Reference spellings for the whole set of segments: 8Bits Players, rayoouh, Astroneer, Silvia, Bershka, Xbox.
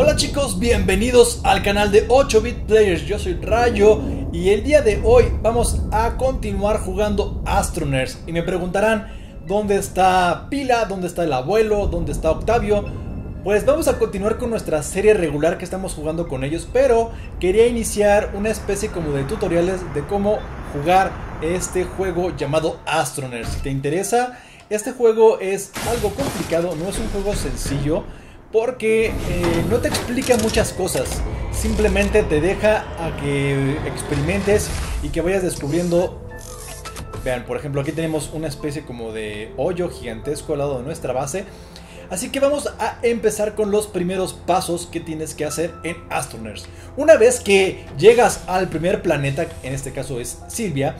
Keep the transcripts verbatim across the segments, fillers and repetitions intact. Hola chicos, bienvenidos al canal de ocho bits Players, yo soy Rayo y el día de hoy vamos a continuar jugando Astroneer. Y me preguntarán, ¿dónde está Pila? ¿Dónde está el abuelo? ¿Dónde está Octavio? Pues vamos a continuar con nuestra serie regular que estamos jugando con ellos, pero quería iniciar una especie como de tutoriales de cómo jugar este juego llamado Astroneer. Si te interesa, este juego es algo complicado, no es un juego sencillo, porque eh, no te explica muchas cosas, simplemente te deja a que experimentes y que vayas descubriendo. Vean, por ejemplo, aquí tenemos una especie como de hoyo gigantesco al lado de nuestra base. Así que vamos a empezar con los primeros pasos que tienes que hacer en Astroneer. Una vez que llegas al primer planeta, en este caso es Silvia,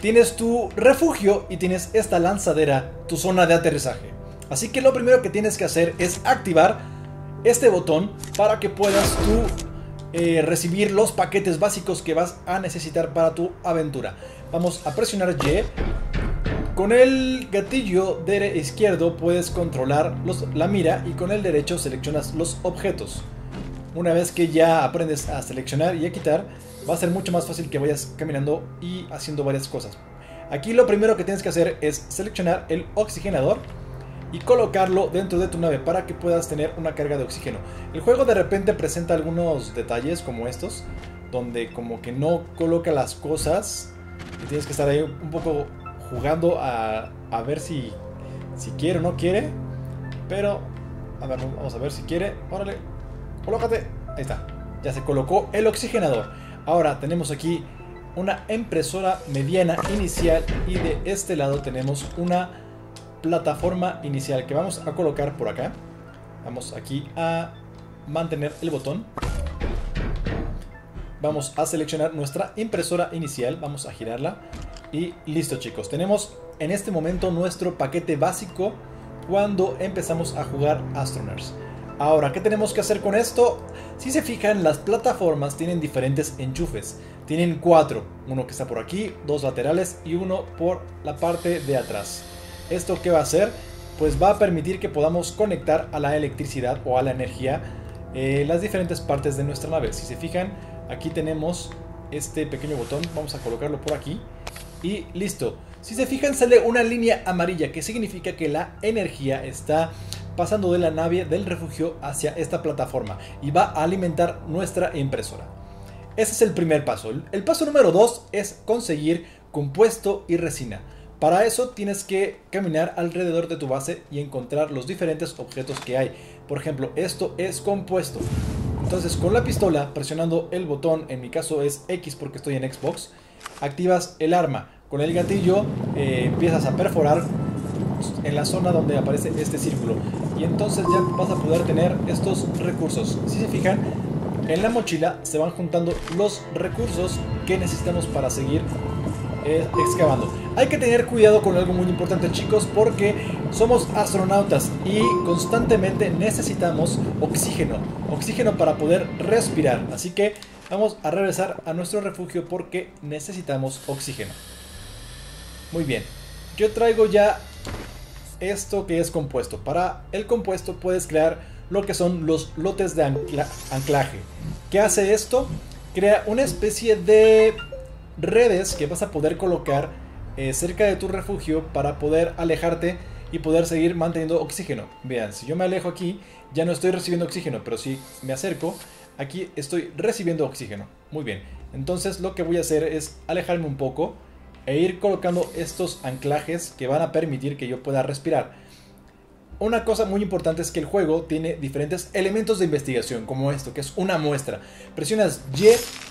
tienes tu refugio y tienes esta lanzadera, tu zona de aterrizaje. Así que lo primero que tienes que hacer es activar este botón para que puedas tú eh, recibir los paquetes básicos que vas a necesitar para tu aventura. Vamos a presionar Y. Con el gatillo de izquierdo puedes controlar los, la mira y con el derecho seleccionas los objetos. Una vez que ya aprendes a seleccionar y a quitar, va a ser mucho más fácil que vayas caminando y haciendo varias cosas. Aquí lo primero que tienes que hacer es seleccionar el oxigenador y colocarlo dentro de tu nave para que puedas tener una carga de oxígeno. El juego de repente presenta algunos detalles como estos, donde como que no coloca las cosas y tienes que estar ahí un poco jugando a, a ver si, si quiere o no quiere. Pero, a ver, vamos a ver si quiere. Órale, colócate. Ahí está, ya se colocó el oxigenador. Ahora tenemos aquí una impresora mediana inicial y de este lado tenemos una plataforma inicial que vamos a colocar por acá. Vamos aquí a mantener el botón, vamos a seleccionar nuestra impresora inicial, vamos a girarla y listo chicos, tenemos en este momento nuestro paquete básico cuando empezamos a jugar Astroneer. Ahora, ¿qué tenemos que hacer con esto? Si se fijan, las plataformas tienen diferentes enchufes, tienen cuatro, uno que está por aquí, dos laterales y uno por la parte de atrás. ¿Esto qué va a hacer? Pues va a permitir que podamos conectar a la electricidad o a la energía eh, las diferentes partes de nuestra nave. Si se fijan, aquí tenemos este pequeño botón, vamos a colocarlo por aquí y listo. Si se fijan, sale una línea amarilla que significa que la energía está pasando de la nave del refugio hacia esta plataforma y va a alimentar nuestra impresora. Ese es el primer paso. El paso número dos es conseguir compuesto y resina. Para eso tienes que caminar alrededor de tu base y encontrar los diferentes objetos que hay. Por ejemplo, esto es compuesto. Entonces con la pistola, presionando el botón, en mi caso es X porque estoy en Xbox, activas el arma. Con el gatillo eh, empiezas a perforar en la zona donde aparece este círculo. Y entonces ya vas a poder tener estos recursos. Si se fijan, en la mochila se van juntando los recursos que necesitamos para seguir excavando. Hay que tener cuidado con algo muy importante chicos, porque somos astronautas y constantemente necesitamos oxígeno, oxígeno para poder respirar. Así que vamos a regresar a nuestro refugio porque necesitamos oxígeno. Muy bien, yo traigo ya esto que es compuesto. Para el compuesto puedes crear lo que son los lotes de ancla- anclaje. ¿Qué hace esto? Crea una especie de redes que vas a poder colocar eh, cerca de tu refugio para poder alejarte y poder seguir manteniendo oxígeno. Vean, si yo me alejo aquí ya no estoy recibiendo oxígeno, pero si me acerco aquí estoy recibiendo oxígeno. Muy bien, entonces lo que voy a hacer es alejarme un poco e ir colocando estos anclajes que van a permitir que yo pueda respirar. Una cosa muy importante es que el juego tiene diferentes elementos de investigación, como esto, que es una muestra. Presionas Y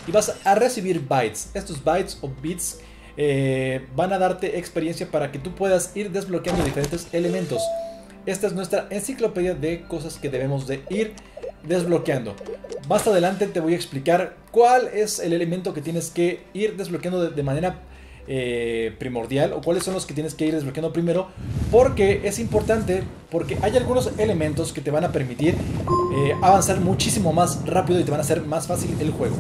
y vas a recibir bytes. Estos bytes o bits eh, van a darte experiencia para que tú puedas ir desbloqueando diferentes elementos. Esta es nuestra enciclopedia de cosas que debemos de ir desbloqueando. Más adelante te voy a explicar cuál es el elemento que tienes que ir desbloqueando de, de manera Eh, primordial, o cuáles son los que tienes que ir desbloqueando primero, porque es importante, porque hay algunos elementos que te van a permitir eh, avanzar muchísimo más rápido y te van a hacer más fácil el juego.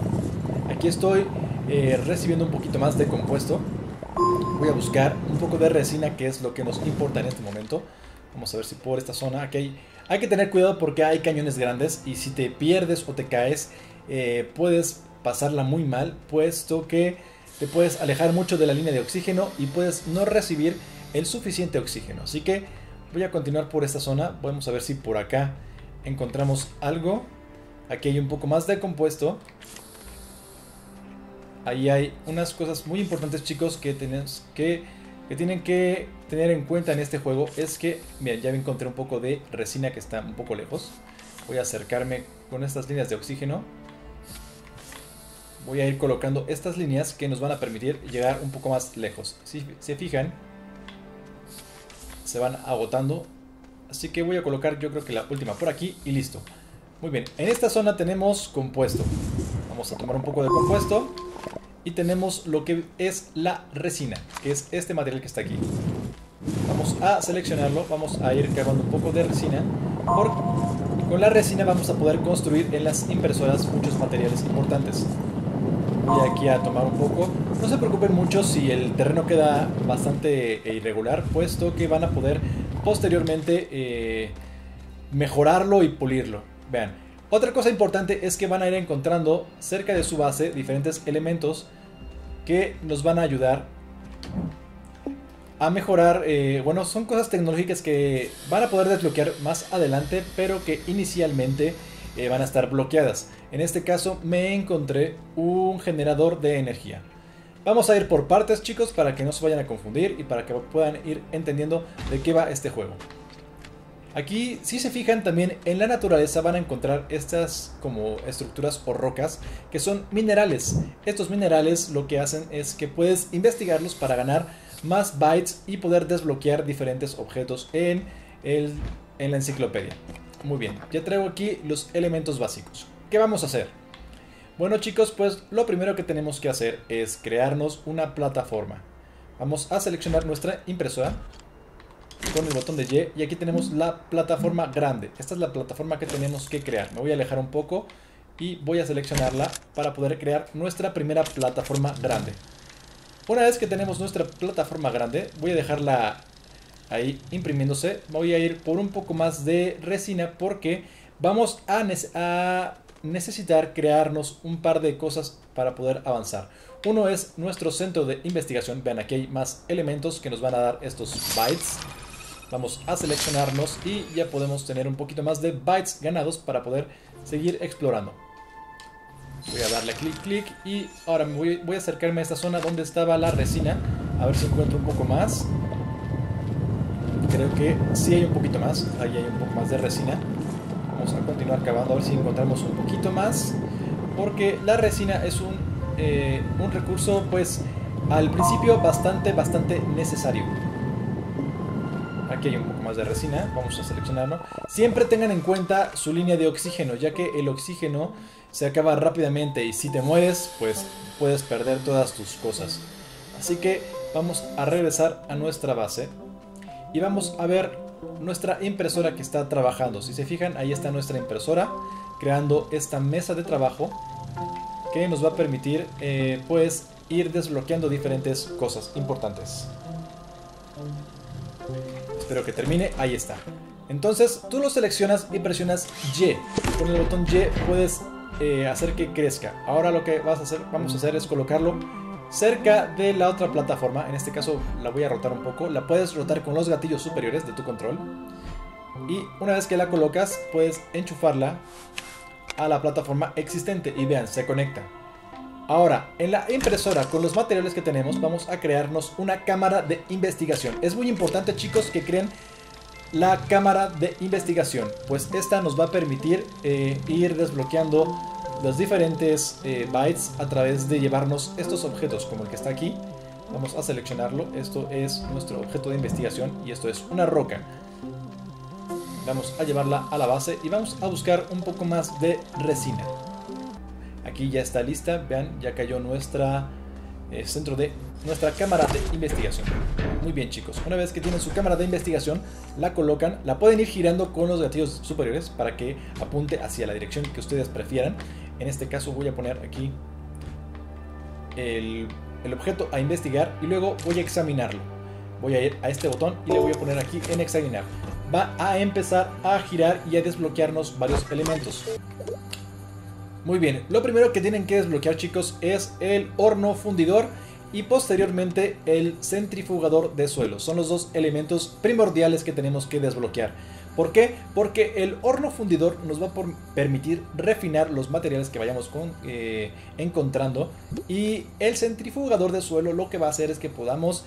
Aquí estoy eh, recibiendo un poquito más de compuesto. Voy a buscar un poco de resina, que es lo que nos importa en este momento. Vamos a ver si por esta zona. Aquí hay, hay que tener cuidado porque hay cañones grandes. Y si te pierdes o te caes, eh, puedes pasarla muy mal. Puesto que te puedes alejar mucho de la línea de oxígeno y puedes no recibir el suficiente oxígeno. Así que voy a continuar por esta zona. Vamos a ver si por acá encontramos algo. Aquí hay un poco más de compuesto. Ahí hay unas cosas muy importantes, chicos, que, tenés que, que tienen que tener en cuenta en este juego. Es que, mira, ya me encontré un poco de resina que está un poco lejos. Voy a acercarme con estas líneas de oxígeno. Voy a ir colocando estas líneas que nos van a permitir llegar un poco más lejos. Si se fijan, se van agotando. Así que voy a colocar, yo creo que la última por aquí y listo. Muy bien, en esta zona tenemos compuesto. Vamos a tomar un poco de compuesto. Y tenemos lo que es la resina, que es este material que está aquí. Vamos a seleccionarlo, vamos a ir cavando un poco de resina. Por, con la resina vamos a poder construir en las impresoras muchos materiales importantes. Voy aquí a tomar un poco. No se preocupen mucho si el terreno queda bastante irregular, puesto que van a poder posteriormente eh, mejorarlo y pulirlo. Vean. Otra cosa importante es que van a ir encontrando cerca de su base diferentes elementos que nos van a ayudar a mejorar. Eh, bueno, son cosas tecnológicas que van a poder desbloquear más adelante, pero que inicialmente eh, van a estar bloqueadas. En este caso me encontré un generador de energía. Vamos a ir por partes, chicos, para que no se vayan a confundir y para que puedan ir entendiendo de qué va este juego. Aquí, si se fijan también, en la naturaleza van a encontrar estas como estructuras o rocas que son minerales. Estos minerales lo que hacen es que puedes investigarlos para ganar más bytes y poder desbloquear diferentes objetos en, el, en la enciclopedia. Muy bien, ya traigo aquí los elementos básicos. ¿Qué vamos a hacer? Bueno, chicos, pues lo primero que tenemos que hacer es crearnos una plataforma. Vamos a seleccionar nuestra impresora con el botón de Y, y aquí tenemos la plataforma grande. Esta es la plataforma que tenemos que crear. Me voy a alejar un poco y voy a seleccionarla para poder crear nuestra primera plataforma grande. Una vez que tenemos nuestra plataforma grande, voy a dejarla ahí imprimiéndose. Voy a ir por un poco más de resina porque vamos a, ne- a necesitar crearnos un par de cosas para poder avanzar. Uno es nuestro centro de investigación. Vean, aquí hay más elementos que nos van a dar estos bytes. Vamos a seleccionarnos y ya podemos tener un poquito más de bytes ganados para poder seguir explorando. Voy a darle clic, clic y ahora me voy, voy a acercarme a esta zona donde estaba la resina. A ver si encuentro un poco más. Creo que sí hay un poquito más. Ahí hay un poco más de resina. Vamos a continuar cavando a ver si encontramos un poquito más. Porque la resina es un, eh, un recurso, pues, al principio bastante, bastante necesario. Aquí hay un poco más de resina, vamos a seleccionarlo. Siempre tengan en cuenta su línea de oxígeno, ya que el oxígeno se acaba rápidamente y si te mueres, pues puedes perder todas tus cosas. Así que vamos a regresar a nuestra base y vamos a ver nuestra impresora que está trabajando. Si se fijan, ahí está nuestra impresora creando esta mesa de trabajo que nos va a permitir eh, pues ir desbloqueando diferentes cosas importantes. Espero que termine, ahí está. Entonces tú lo seleccionas y presionas Y. Con el botón Y puedes eh, hacer que crezca. Ahora lo que vas a hacer, vamos a hacer es colocarlo cerca de la otra plataforma. En este caso la voy a rotar un poco. La puedes rotar con los gatillos superiores de tu control. Y una vez que la colocas puedes enchufarla a la plataforma existente. Y vean, se conecta. Ahora, en la impresora, con los materiales que tenemos, vamos a crearnos una cámara de investigación. Es muy importante, chicos, que creen la cámara de investigación, pues esta nos va a permitir eh, ir desbloqueando los diferentes eh, bytes a través de llevarnos estos objetos, como el que está aquí. Vamos a seleccionarlo. Esto es nuestro objeto de investigación y esto es una roca. Vamos a llevarla a la base y vamos a buscar un poco más de resina. Aquí ya está lista, vean, ya cayó nuestra eh, centro de nuestra cámara de investigación. Muy bien, chicos, una vez que tienen su cámara de investigación, la colocan, la pueden ir girando con los gatillos superiores para que apunte hacia la dirección que ustedes prefieran. En este caso voy a poner aquí el, el objeto a investigar y luego voy a examinarlo. Voy a ir a este botón y le voy a poner aquí en examinar. va a empezar a girar y a desbloquearnos varios elementos. Muy bien, lo primero que tienen que desbloquear, chicos, es el horno fundidor y posteriormente el centrifugador de suelo. Son los dos elementos primordiales que tenemos que desbloquear. ¿Por qué? Porque el horno fundidor nos va a permitir refinar los materiales que vayamos con, eh, encontrando, y el centrifugador de suelo lo que va a hacer es que podamos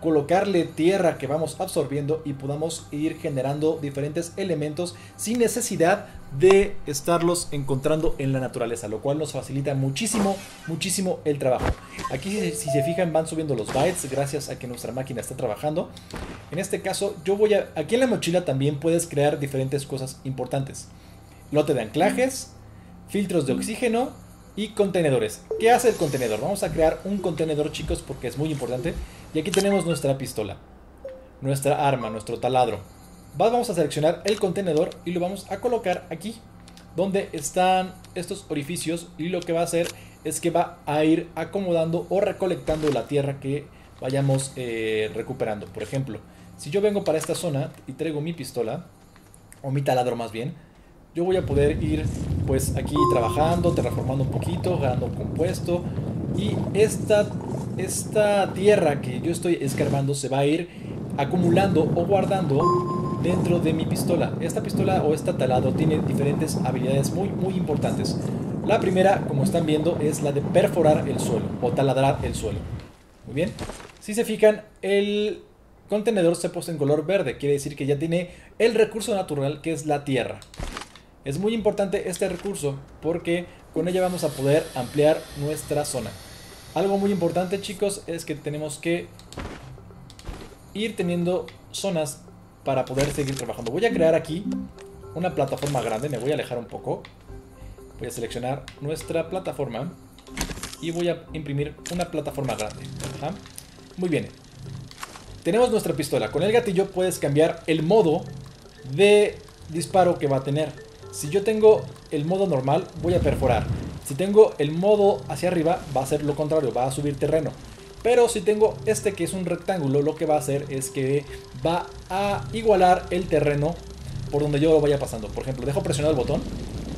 colocarle tierra que vamos absorbiendo y podamos ir generando diferentes elementos sin necesidad de estarlos encontrando en la naturaleza, lo cual nos facilita muchísimo, muchísimo el trabajo. Aquí, si se fijan, van subiendo los bytes gracias a que nuestra máquina está trabajando. En este caso, yo voy a... aquí en la mochila también puedes crear diferentes cosas importantes. Lote de anclajes, filtros de oxígeno y contenedores. ¿Qué hace el contenedor? Vamos a crear un contenedor, chicos, porque es muy importante. Y aquí tenemos nuestra pistola, nuestra arma, nuestro taladro. Vamos a seleccionar el contenedor y lo vamos a colocar aquí, donde están estos orificios. Y lo que va a hacer es que va a ir acomodando o recolectando la tierra que vayamos eh, recuperando. Por ejemplo, si yo vengo para esta zona y traigo mi pistola, o mi taladro más bien, yo voy a poder ir pues aquí trabajando, terraformando un poquito, ganando compuesto, y esta, esta tierra que yo estoy escarbando se va a ir acumulando o guardando dentro de mi pistola. Esta pistola o este taladro tiene diferentes habilidades muy muy importantes. La primera, como están viendo, es la de perforar el suelo o taladrar el suelo. Muy bien, si se fijan, el contenedor se ha puesto en color verde, quiere decir que ya tiene el recurso natural que es la tierra. Es muy importante este recurso porque con ella vamos a poder ampliar nuestra zona. Algo muy importante, chicos, es que tenemos que ir teniendo zonas para poder seguir trabajando. Voy a crear aquí una plataforma grande, me voy a alejar un poco. Voy a seleccionar nuestra plataforma y voy a imprimir una plataforma grande. Ajá. Muy bien. Tenemos nuestra pistola. Con el gatillo puedes cambiar el modo de disparo que va a tener. Si yo tengo el modo normal, voy a perforar. Si tengo el modo hacia arriba, va a ser lo contrario, va a subir terreno. Pero si tengo este que es un rectángulo, lo que va a hacer es que va a igualar el terreno por donde yo lo vaya pasando. Por ejemplo, dejo presionado el botón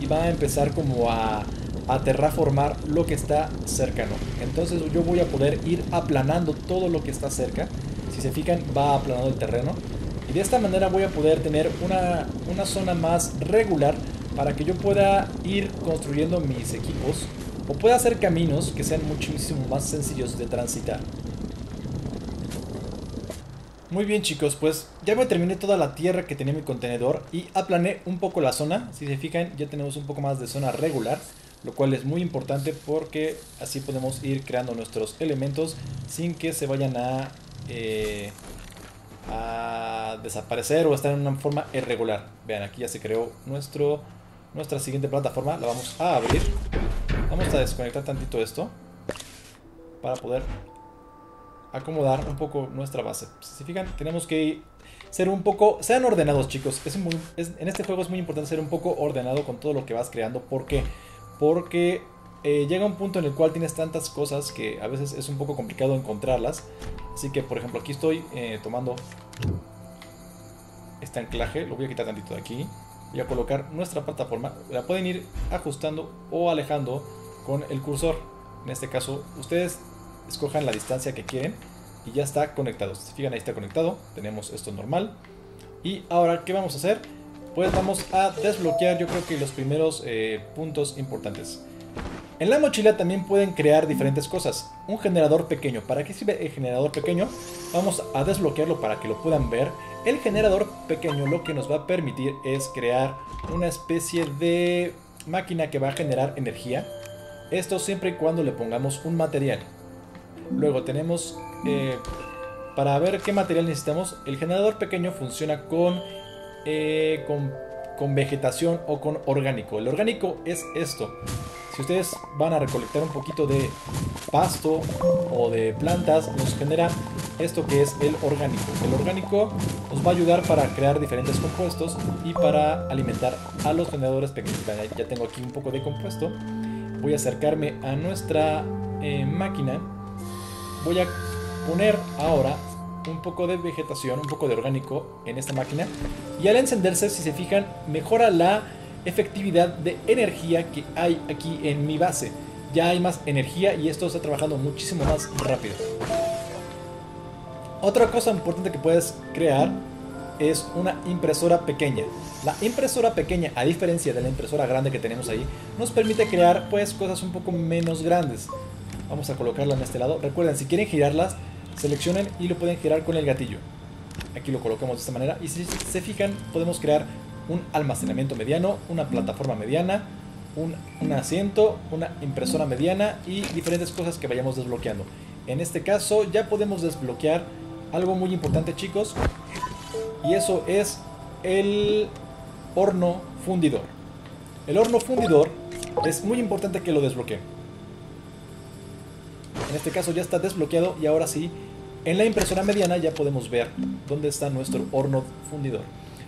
y va a empezar como a, a terraformar lo que está cercano. Entonces yo voy a poder ir aplanando todo lo que está cerca. Si se fijan, va aplanando el terreno. Y de esta manera voy a poder tener una, una zona más regular para que yo pueda ir construyendo mis equipos o pueda hacer caminos que sean muchísimo más sencillos de transitar. Muy bien, chicos, pues ya me terminé toda la tierra que tenía mi contenedor y aplané un poco la zona. Si se fijan, ya tenemos un poco más de zona regular, lo cual es muy importante porque así podemos ir creando nuestros elementos sin que se vayan a... Eh, a desaparecer o estar en una forma irregular. Vean, aquí ya se creó nuestro, nuestra siguiente plataforma. La vamos a abrir. Vamos a desconectar tantito esto para poder acomodar un poco nuestra base. Si se fijan, tenemos que ser un poco... Sean ordenados, chicos. Es muy, es, en este juego es muy importante ser un poco ordenado con todo lo que vas creando. ¿Por qué? Porque eh, llega un punto en el cual tienes tantas cosas que a veces es un poco complicado encontrarlas. Así que, por ejemplo, aquí estoy eh, tomando este anclaje. Lo voy a quitar tantito de aquí. Voy a colocar nuestra plataforma. La pueden ir ajustando o alejando con el cursor. En este caso, ustedes escojan la distancia que quieren y ya está conectado. Si se fijan, ahí está conectado. Tenemos esto normal. Y ahora, ¿qué vamos a hacer? Pues vamos a desbloquear, yo creo que los primeros eh, puntos importantes. En la mochila también pueden crear diferentes cosas. Un generador pequeño. ¿Para qué sirve el generador pequeño? Vamos a desbloquearlo para que lo puedan ver. El generador pequeño lo que nos va a permitir es crear una especie de máquina que va a generar energía. Esto siempre y cuando le pongamos un material. Luego tenemos, eh, para ver qué material necesitamos, el generador pequeño funciona con... Eh, con con vegetación o con orgánico. El orgánico es esto. Si ustedes van a recolectar un poquito de pasto o de plantas, nos genera esto que es el orgánico. El orgánico nos va a ayudar para crear diferentes compuestos y para alimentar a los generadores pequeños. Ya tengo aquí un poco de compuesto. Voy a acercarme a nuestra eh, máquina. Voy a poner ahora un poco de vegetación, un poco de orgánico en esta máquina. Y al encenderse, si se fijan, mejora la efectividad de energía que hay aquí en mi base. Ya hay más energía y esto está trabajando muchísimo más rápido. Otra cosa importante que puedes crear es una impresora pequeña. La impresora pequeña, a diferencia de la impresora grande que tenemos ahí, nos permite crear pues cosas un poco menos grandes. Vamos a colocarla en este lado. Recuerden, si quieren girarlas, seleccionen y lo pueden girar con el gatillo. Aquí lo colocamos de esta manera y si se fijan podemos crear un almacenamiento mediano, una plataforma mediana, un, un asiento, una impresora mediana y diferentes cosas que vayamos desbloqueando. En este caso ya podemos desbloquear algo muy importante, chicos, y eso es el horno fundidor. El horno fundidor es muy importante que lo desbloqueen. En este caso ya está desbloqueado y ahora sí, en la impresora mediana ya podemos ver dónde está nuestro horno fundidor.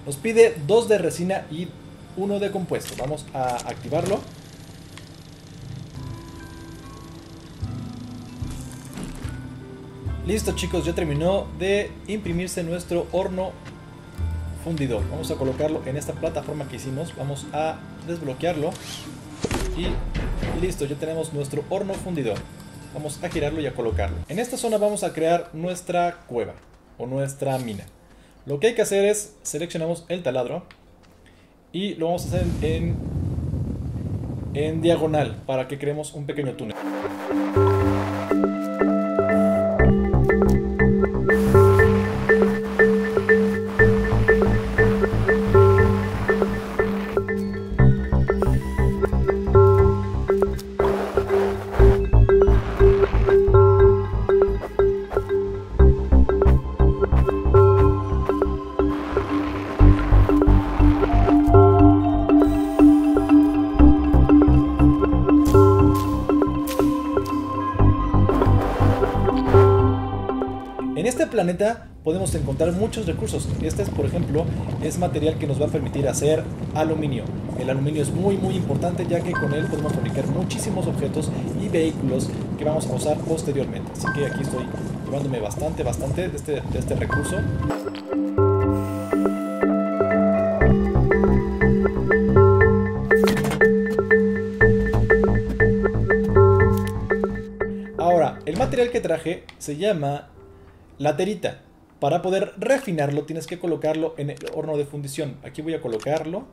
Nos pide dos de resina y uno de compuesto. Vamos a activarlo. Listo, chicos, ya terminó de imprimirse nuestro horno fundidor. Vamos a colocarlo en esta plataforma que hicimos. Vamos a desbloquearlo. Y listo, ya tenemos nuestro horno fundidor. Vamos a girarlo y a colocarlo. En esta zona vamos a crear nuestra cueva o nuestra mina. Lo que hay que hacer es seleccionamos el taladro y lo vamos a hacer en, en diagonal para que creemos un pequeño túnel. Planeta podemos encontrar muchos recursos. Este, por ejemplo, es material que nos va a permitir hacer aluminio. El aluminio es muy muy importante, ya que con él podemos fabricar muchísimos objetos y vehículos que vamos a usar posteriormente. Así que aquí estoy llevándome bastante bastante de este, de este recurso. Ahora, el material que traje se llama laterita. Para poder refinarlo tienes que colocarlo en el horno de fundición. Aquí voy a colocarlo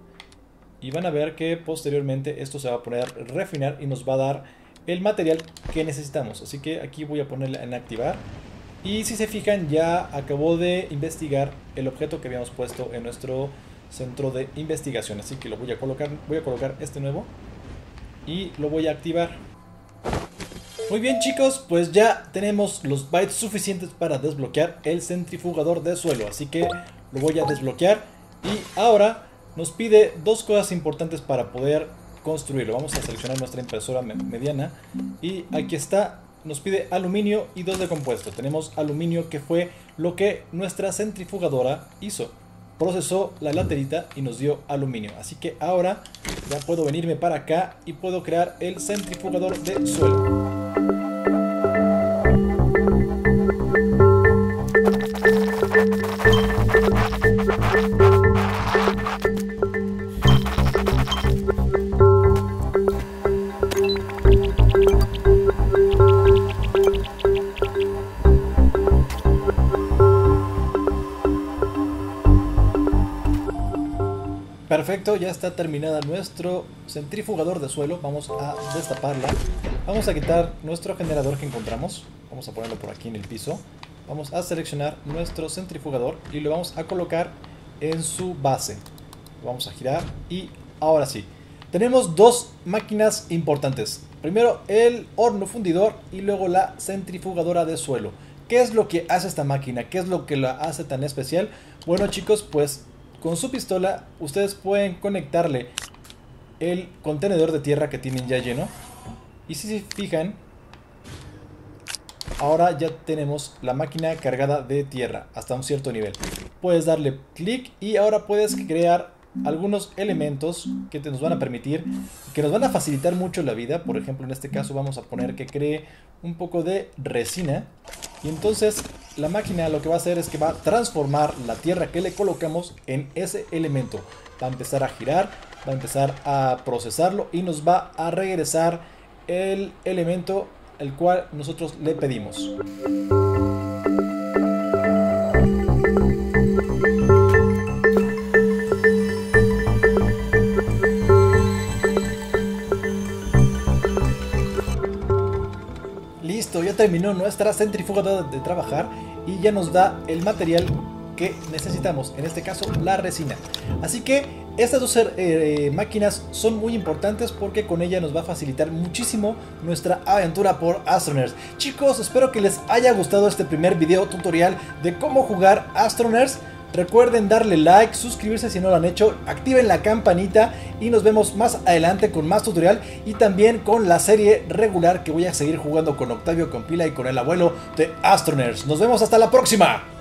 y van a ver que posteriormente esto se va a poner a refinar y nos va a dar el material que necesitamos. Así que aquí voy a ponerle en activar y si se fijan ya acabó de investigar el objeto que habíamos puesto en nuestro centro de investigación. Así que lo voy a colocar, voy a colocar este nuevo y lo voy a activar. Muy bien, chicos, pues ya tenemos los bytes suficientes para desbloquear el centrifugador de suelo. Así que lo voy a desbloquear y ahora nos pide dos cosas importantes para poder construirlo. Vamos a seleccionar nuestra impresora mediana y aquí está, nos pide aluminio y dos de compuesto. Tenemos aluminio que fue lo que nuestra centrifugadora hizo. Procesó la laterita y nos dio aluminio. Así que ahora ya puedo venirme para acá y puedo crear el centrifugador de suelo. Perfecto, ya está terminada nuestro centrifugador de suelo. Vamos a destaparla. Vamos a quitar nuestro generador que encontramos. Vamos a ponerlo por aquí en el piso. Vamos a seleccionar nuestro centrifugador y lo vamos a colocar en su base. Lo vamos a girar y ahora sí. Tenemos dos máquinas importantes. Primero el horno fundidor y luego la centrifugadora de suelo. ¿Qué es lo que hace esta máquina? ¿Qué es lo que la hace tan especial? Bueno, chicos, pues con su pistola ustedes pueden conectarle el contenedor de tierra que tienen ya lleno. Y si se fijan, ahora ya tenemos la máquina cargada de tierra hasta un cierto nivel. Puedes darle clic y ahora puedes crear algunos elementos que te nos van a permitir, que nos van a facilitar mucho la vida. Por ejemplo, en este caso vamos a poner que cree un poco de resina. Y entonces la máquina lo que va a hacer es que va a transformar la tierra que le colocamos en ese elemento. Va a empezar a girar, va a empezar a procesarlo y nos va a regresar el elemento el cual nosotros le pedimos. Listo, ya terminó nuestra centrífuga de trabajar y ya nos da el material que necesitamos, en este caso la resina. Así que estas dos eh, máquinas son muy importantes porque con ella nos va a facilitar muchísimo nuestra aventura por Astroneer. Chicos, espero que les haya gustado este primer video tutorial de cómo jugar Astroneer. Recuerden darle like, suscribirse si no lo han hecho, activen la campanita y nos vemos más adelante con más tutorial y también con la serie regular que voy a seguir jugando con Octavio, con Pila y con el abuelo de Astroneer. Nos vemos hasta la próxima.